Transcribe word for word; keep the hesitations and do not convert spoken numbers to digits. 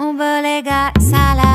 un belegat salat.